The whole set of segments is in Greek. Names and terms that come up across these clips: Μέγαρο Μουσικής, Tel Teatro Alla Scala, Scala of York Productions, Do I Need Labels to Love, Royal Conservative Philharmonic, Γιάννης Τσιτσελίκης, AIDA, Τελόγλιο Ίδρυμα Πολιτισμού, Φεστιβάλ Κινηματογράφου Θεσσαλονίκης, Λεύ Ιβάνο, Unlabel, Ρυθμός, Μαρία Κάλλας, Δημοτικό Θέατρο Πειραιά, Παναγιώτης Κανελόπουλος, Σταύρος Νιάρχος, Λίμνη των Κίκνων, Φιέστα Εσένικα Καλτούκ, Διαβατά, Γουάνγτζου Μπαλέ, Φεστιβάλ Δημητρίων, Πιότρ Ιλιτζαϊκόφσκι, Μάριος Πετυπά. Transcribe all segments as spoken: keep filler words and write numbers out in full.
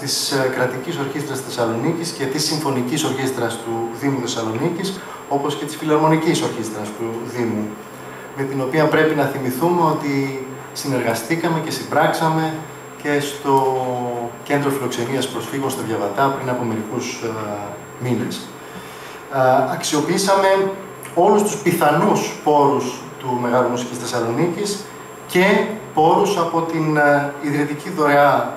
Της Κρατικής Ορχήστρας Θεσσαλονίκης και της Συμφωνικής Ορχήστρας του Δήμου Θεσσαλονίκης, όπως και της Φιλαρμονικής Ορχήστρας του Δήμου, με την οποία πρέπει να θυμηθούμε ότι συνεργαστήκαμε και συμπράξαμε και στο Κέντρο Φιλοξενίας Προσφύγων στο Διαβατά πριν από μερικούς μήνες. Αξιοποιήσαμε όλους τους πιθανούς πόρους του Μεγάρου Μουσικής Θεσσαλονίκης και πόρους από την ιδρυτική δωρεά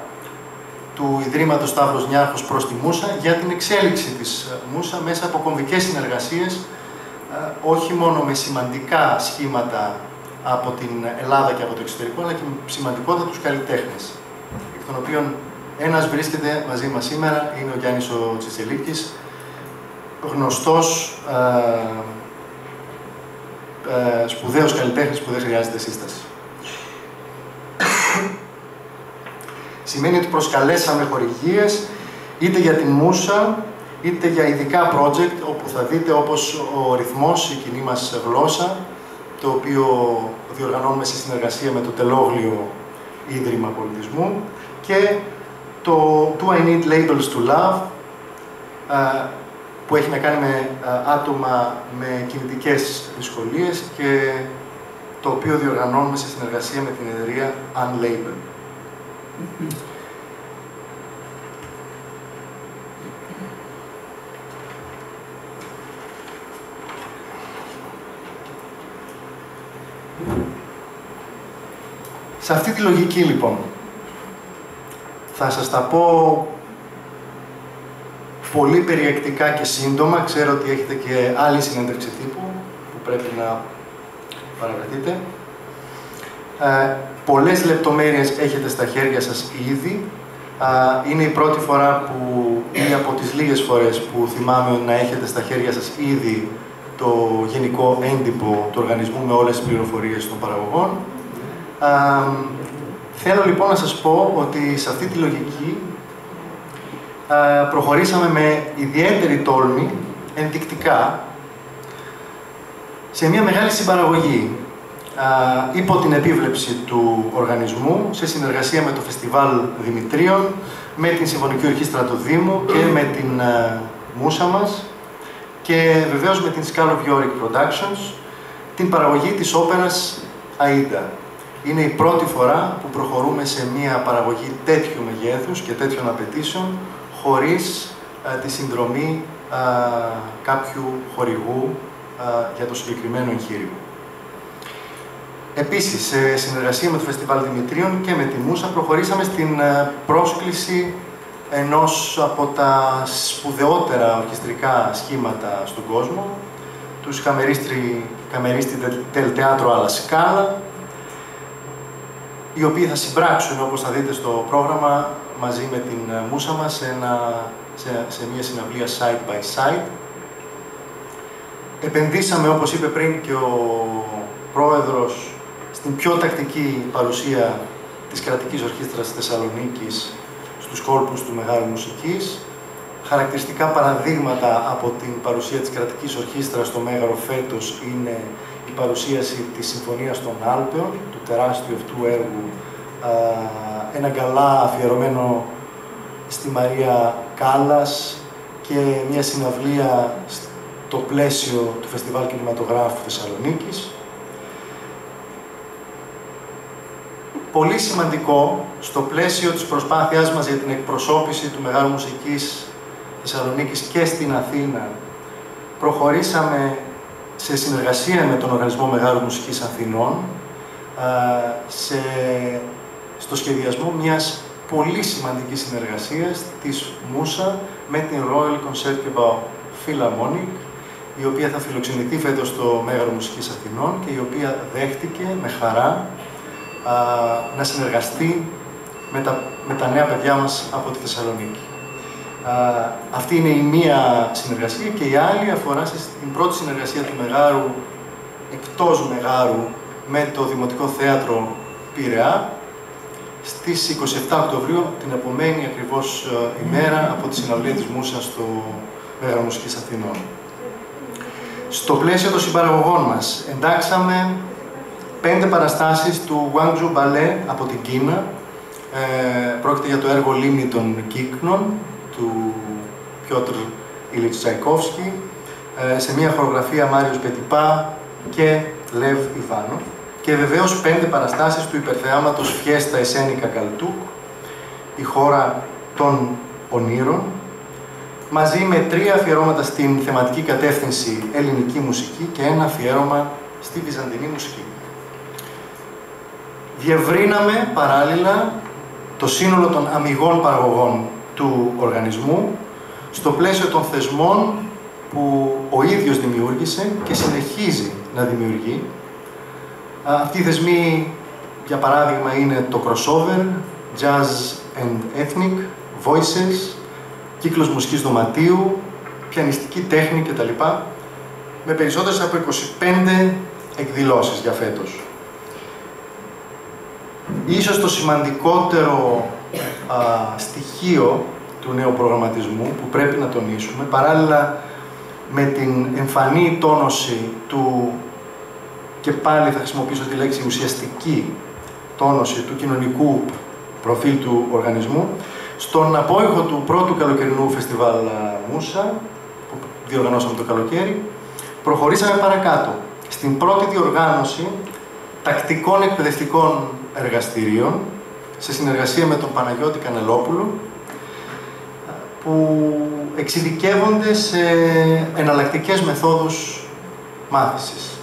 του Ιδρύματος Σταύρος Νιάρχος προς τη Μούσα για την εξέλιξη της Μούσα μέσα από κομβικές συνεργασίες, όχι μόνο με σημαντικά σχήματα από την Ελλάδα και από το εξωτερικό, αλλά και με σημαντικότατους καλλιτέχνες, εκ των οποίων ένας βρίσκεται μαζί μας σήμερα, είναι ο Γιάννης ο Τσιτσελίκης, γνωστός ε, ε, σπουδαίος καλλιτέχνης που δεν χρειάζεται σύσταση. Σημαίνει ότι προσκαλέσαμε χορηγίες, είτε για την Μούσα, είτε για ειδικά project, όπου θα δείτε όπως ο ρυθμός, η κοινή μας γλώσσα, το οποίο διοργανώνουμε σε συνεργασία με το Τελόγλιο Ίδρυμα Πολιτισμού, και το Do I Need Labels to Love, που έχει να κάνει με άτομα με κινητικές δυσκολίες και το οποίο διοργανώνουμε σε συνεργασία με την εταιρεία Unlabel. Σε αυτή τη λογική, λοιπόν, θα σας τα πω πολύ περιεκτικά και σύντομα. Ξέρω ότι έχετε και άλλη συνέντευξη τύπου που πρέπει να παρακρατείτε. Ε, πολλές λεπτομέρειες έχετε στα χέρια σας ήδη. Ε, είναι η πρώτη φορά που, ή από τις λίγες φορές που θυμάμαι να έχετε στα χέρια σας ήδη το γενικό έντυπο του οργανισμού με όλες τις πληροφορίες των παραγωγών. Ε, θέλω λοιπόν να σας πω ότι σε αυτή τη λογική ε, προχωρήσαμε με ιδιαίτερη τόλμη, ενδεικτικά, σε μια μεγάλη συμπαραγωγή υπό την επίβλεψη του οργανισμού, σε συνεργασία με το Φεστιβάλ Δημητρίων, με την Συμφωνική Ορχήστρα του Δήμου και με την uh, Μούσα μας και βεβαίως με την Scala of York Productions, την παραγωγή της όπερας AIDA. Είναι η πρώτη φορά που προχωρούμε σε μια παραγωγή τέτοιου μεγέθους και τέτοιων απαιτήσεων χωρίς uh, τη συνδρομή uh, κάποιου χορηγού uh, για το συγκεκριμένο εγχείρημα. Επίσης, σε συνεργασία με το Φεστιβάλ Δημητρίων και με τη Μούσα, προχωρήσαμε στην πρόσκληση ενός από τα σπουδαιότερα ορχιστρικά σχήματα στον κόσμο, τους καμερίστη Tel Teatro Alla Scala, οι οποίοι θα συμπράξουν, όπως θα δείτε στο πρόγραμμα, μαζί με την Μούσα μας σε, ένα, σε, σε μια συναυλία side by side. Επενδύσαμε, όπως είπε πριν και ο Πρόεδρος, στην πιο τακτική παρουσία της Κρατικής Ορχήστρας Θεσσαλονίκης στους κόλπους του Μεγάρου Μουσικής. Χαρακτηριστικά παραδείγματα από την παρουσία της Κρατικής Ορχήστρας στο Μέγαρο φέτος είναι η παρουσίαση της Συμφωνίας των Άλπαιων, του τεράστιου αυτού έργου, ένα γκαλά αφιερωμένο στη Μαρία Κάλλας και μια συναυλία στο πλαίσιο του Φεστιβάλ Κινηματογράφου Θεσσαλονίκης. Πολύ σημαντικό, στο πλαίσιο της προσπάθειάς μας για την εκπροσώπηση του Μεγάρου Μουσικής Θεσσαλονίκης και στην Αθήνα, προχωρήσαμε σε συνεργασία με τον Οργανισμό Μεγάρου Μουσικής Αθηνών σε, στο σχεδιασμό μιας πολύ σημαντικής συνεργασίας της Μούσα με την Royal Conservative Philharmonic, η οποία θα φιλοξενηθεί φέτος στο Μέγαρο Μουσικής Αθηνών και η οποία δέχτηκε με χαρά να συνεργαστεί με τα, με τα νέα παιδιά μας από τη Θεσσαλονίκη. Αυτή είναι η μία συνεργασία και η άλλη αφορά στην πρώτη συνεργασία του Μεγάρου, εκτός Μεγάρου, με το Δημοτικό Θέατρο Πειραιά στις εικοστή εβδόμη Οκτωβρίου, την επομένη ακριβώς ημέρα από τη συναυλία της Μούσας στο Μέγαρο Μουσικής Αθηνών. Στο πλαίσιο των συμπαραγωγών μας εντάξαμε πέντε παραστάσεις του Γουάνγτζου Μπαλέ από την Κίνα, Ε, πρόκειται για το έργο «Λίμνη των Κίκνων» του Πιότρ Ιλιτζαϊκόφσκι, ε, σε μια χορογραφία Μάριος Πετυπά και Λεύ Ιβάνο, και βεβαίως πέντε παραστάσεις του υπερθεάματος «Φιέστα Εσένικα Καλτούκ», η χώρα των ονείρων, μαζί με τρία αφιερώματα στην θεματική κατεύθυνση ελληνική μουσική και ένα αφιέρωμα στη βυζαντινή μουσική. Διευρύναμε παράλληλα το σύνολο των αμιγών παραγωγών του οργανισμού στο πλαίσιο των θεσμών που ο ίδιος δημιούργησε και συνεχίζει να δημιουργεί. Αυτοί οι θεσμοί, για παράδειγμα, είναι το crossover, jazz and ethnic, voices, κύκλος μουσικής δωματίου, πιανιστική τέχνη κτλ. Με περισσότερες από είκοσι πέντε εκδηλώσεις για φέτος. Ίσως το σημαντικότερο α, στοιχείο του νέου προγραμματισμού που πρέπει να τονίσουμε, παράλληλα με την εμφανή τόνωση του, και πάλι θα χρησιμοποιήσω τη λέξη ουσιαστική τόνωση του κοινωνικού προφίλ του οργανισμού, στον απόϊχο του πρώτου καλοκαιρινού φεστιβάλ Μούσα, που διοργανώσαμε το καλοκαίρι, προχωρήσαμε παρακάτω στην πρώτη διοργάνωση τακτικών εκπαιδευτικών εργαστηρίων σε συνεργασία με τον Παναγιώτη Κανελόπουλο, που εξειδικεύονται σε εναλλακτικές μεθόδους μάθησης.